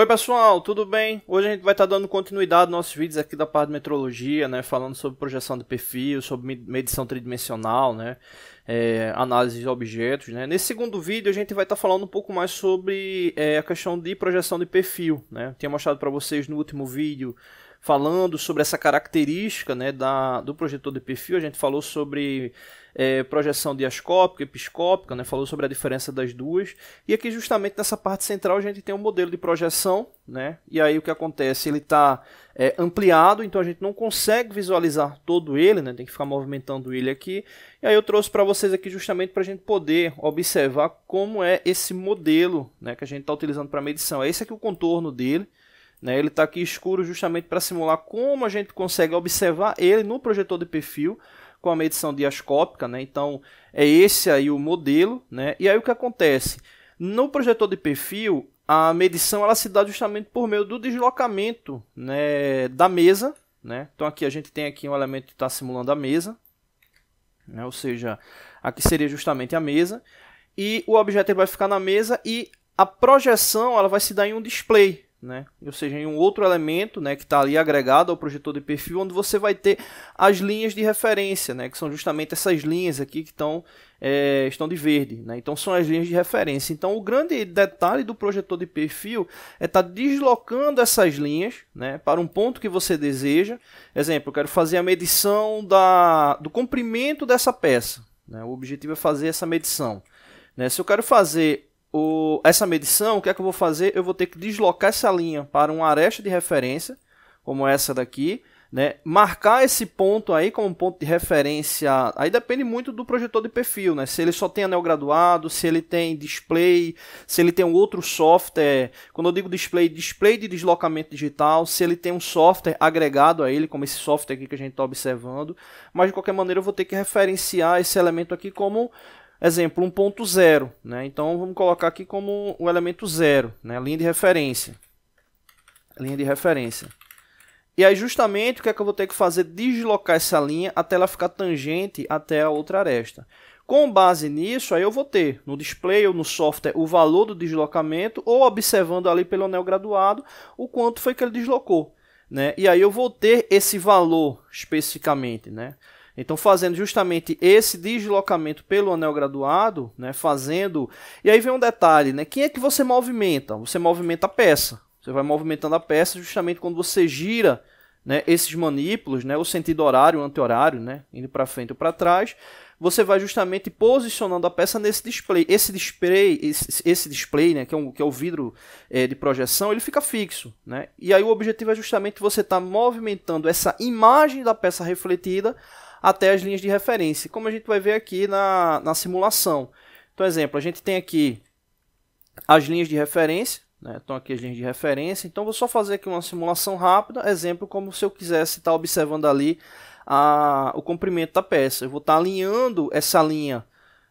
Oi pessoal, tudo bem? Hoje a gente vai estar dando continuidade aos nossos vídeos aqui da parte de metrologia, né? Falando sobre projeção de perfil, sobre medição tridimensional, né? Análise de objetos, né? Nesse segundo vídeo a gente vai estar falando um pouco mais sobre a questão de projeção de perfil, né? Eu tinha mostrado para vocês no último vídeo falando sobre essa característica, né, do projetor de perfil. A gente falou sobre projeção diascópica, epicópica, né, falou sobre a diferença das duas. E aqui justamente nessa parte central a gente tem um modelo de projeção, né, e aí o que acontece, ele está ampliado, então a gente não consegue visualizar todo ele, né, tem que ficar movimentando ele aqui. E aí eu trouxe para vocês aqui justamente para a gente poder observar como é esse modelo, né, que a gente está utilizando para medição. É esse aqui o contorno dele. Né, ele está aqui escuro justamente para simular como a gente consegue observar ele no projetor de perfil com a medição diascópica, né? Então é esse aí o modelo, né? E aí o que acontece? No projetor de perfil, a medição ela se dá justamente por meio do deslocamento, né, da mesa, né? Então aqui a gente tem aqui um elemento que está simulando a mesa, né? Ou seja, aqui seria justamente a mesa. E o objeto ele vai ficar na mesa e a projeção ela vai se dar em um display, né? Ou seja, em um outro elemento, né, que está ali agregado ao projetor de perfil, onde você vai ter as linhas de referência, né, que são justamente essas linhas aqui que estão de verde, né? Então são as linhas de referência. Então o grande detalhe do projetor de perfil é estar deslocando essas linhas, né, para um ponto que você deseja. Exemplo, eu quero fazer a medição do comprimento dessa peça, né? O objetivo é fazer essa medição, né? Se eu quero fazer essa medição, o que é que eu vou fazer? Eu vou ter que deslocar essa linha para uma aresta de referência, como essa daqui, né? Marcar esse ponto aí como um ponto de referência. Aí depende muito do projetor de perfil, né? Se ele só tem anel graduado, se ele tem display, se ele tem um outro software. Quando eu digo display, display de deslocamento digital, se ele tem um software agregado a ele, como esse software aqui que a gente está observando. Mas de qualquer maneira eu vou ter que referenciar esse elemento aqui como... Exemplo, 1.0, né? Então vamos colocar aqui como o elemento 0, né? Linha de referência. Linha de referência. E aí justamente o que é que eu vou ter que fazer? Deslocar essa linha até ela ficar tangente até a outra aresta. Com base nisso, aí eu vou ter no display ou no software o valor do deslocamento, ou observando ali pelo anel graduado o quanto foi que ele deslocou, né? E aí eu vou ter esse valor especificamente, né? Então fazendo justamente esse deslocamento pelo anel graduado, né, fazendo... E aí vem um detalhe, né? Quem é que você movimenta? Você movimenta a peça. Você vai movimentando a peça justamente quando você gira, né, esses manípulos, né, o sentido horário, o anti-horário, né, indo para frente ou para trás. Você vai justamente posicionando a peça nesse display. Esse display, né, que é o vidro de projeção, ele fica fixo, né? E aí o objetivo é justamente você estar movimentando essa imagem da peça refletida até as linhas de referência, como a gente vai ver aqui na simulação. Então, exemplo, a gente tem aqui as linhas de referência, né? Então aqui as linhas de referência. Então vou só fazer aqui uma simulação rápida, exemplo, como se eu quisesse estar observando ali o comprimento da peça. Eu vou estar alinhando essa linha,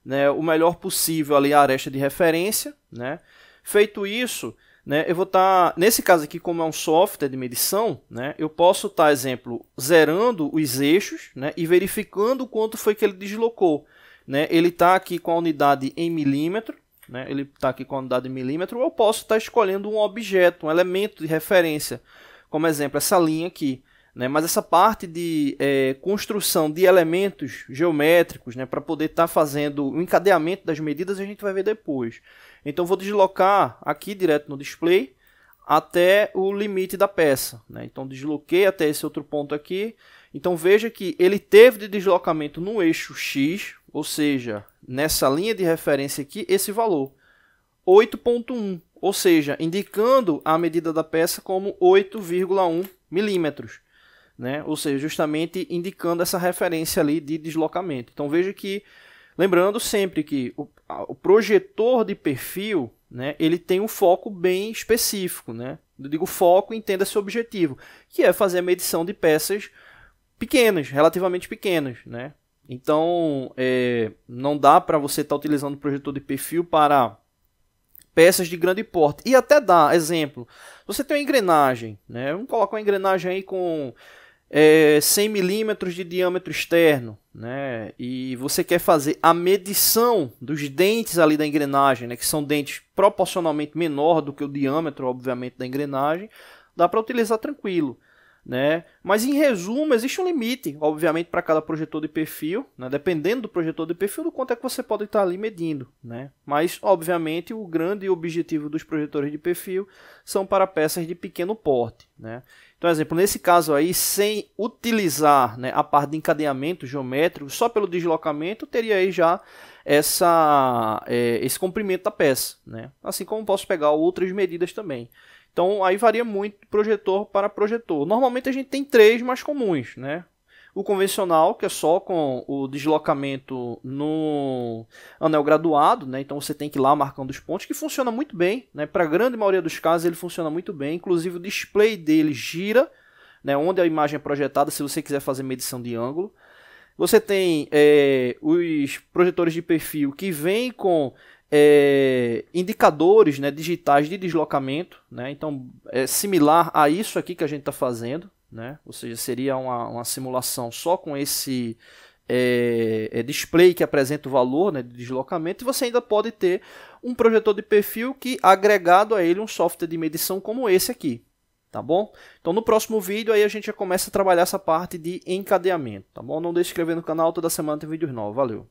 né, o melhor possível ali a aresta de referência, né? Feito isso, né, eu vou estar, nesse caso aqui, como é um software de medição, né, eu posso estar, exemplo, zerando os eixos, né, e verificando quanto foi que ele deslocou, né. Ele está aqui com a unidade em milímetro, né, ele está aqui com a unidade em milímetro, ou eu posso estar escolhendo um objeto, um elemento de referência, como exemplo essa linha aqui, né. Mas essa parte de construção de elementos geométricos, né, para poder estar fazendo o encadeamento das medidas, a gente vai ver depois. Então vou deslocar aqui direto no display até o limite da peça, né? Então desloquei até esse outro ponto aqui. Então veja que ele teve de deslocamento no eixo X, ou seja, nessa linha de referência aqui, esse valor 8.1, ou seja, indicando a medida da peça como 8,1 milímetros, né? Ou seja, justamente indicando essa referência ali de deslocamento. Então veja que, lembrando sempre que o projetor de perfil, né, ele tem um foco bem específico, né? Eu digo foco, entenda seu objetivo, que é fazer a medição de peças pequenas, relativamente pequenas, né? Então, não dá para você estar utilizando o projetor de perfil para peças de grande porte. E até dá, exemplo, você tem uma engrenagem, né? Vamos colocar uma engrenagem aí com... 100 milímetros de diâmetro externo, né? E você quer fazer a medição dos dentes ali da engrenagem, né? Que são dentes proporcionalmente menor do que o diâmetro, obviamente, da engrenagem, dá para utilizar tranquilo, né? Mas em resumo, existe um limite, obviamente, para cada projetor de perfil, né? Dependendo do projetor de perfil, do quanto é que você pode estar ali medindo, né? Mas, obviamente, o grande objetivo dos projetores de perfil são para peças de pequeno porte, né? Então, exemplo, nesse caso aí, sem utilizar, né, a parte de encadeamento geométrico, só pelo deslocamento, teria aí já esse comprimento da peça, né? Assim como posso pegar outras medidas também. Então, aí varia muito de projetor para projetor. Normalmente a gente tem três mais comuns, né? O convencional, que é só com o deslocamento no anel graduado, né? Então você tem que ir lá marcando os pontos, que funciona muito bem, né? Para a grande maioria dos casos ele funciona muito bem. Inclusive o display dele gira, né? Onde a imagem é projetada, se você quiser fazer medição de ângulo. Você tem os projetores de perfil que vêm com... indicadores, né, digitais de deslocamento, né? Então é similar a isso aqui que a gente está fazendo, né? Ou seja, seria uma simulação só com esse display que apresenta o valor, né, de deslocamento, e você ainda pode ter um projetor de perfil que agregado a ele um software de medição como esse aqui, tá bom? Então no próximo vídeo aí a gente já começa a trabalhar essa parte de encadeamento, tá bom? Não deixe de se inscrever no canal, toda semana tem vídeos novos, valeu!